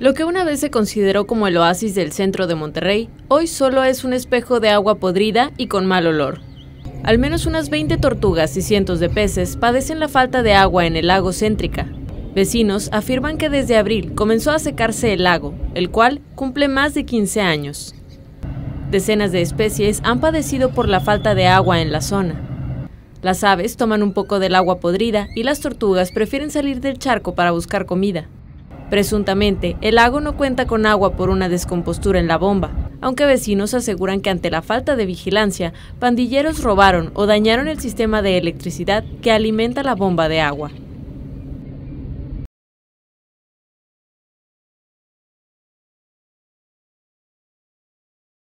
Lo que una vez se consideró como el oasis del centro de Monterrey, hoy solo es un espejo de agua podrida y con mal olor. Al menos unas 20 tortugas y cientos de peces padecen la falta de agua en el lago Céntrika. Vecinos afirman que desde abril comenzó a secarse el lago, el cual cumple más de 15 años. Decenas de especies han padecido por la falta de agua en la zona. Las aves toman un poco del agua podrida y las tortugas prefieren salir del charco para buscar comida. Presuntamente, el lago no cuenta con agua por una descompostura en la bomba, aunque vecinos aseguran que ante la falta de vigilancia, pandilleros robaron o dañaron el sistema de electricidad que alimenta la bomba de agua.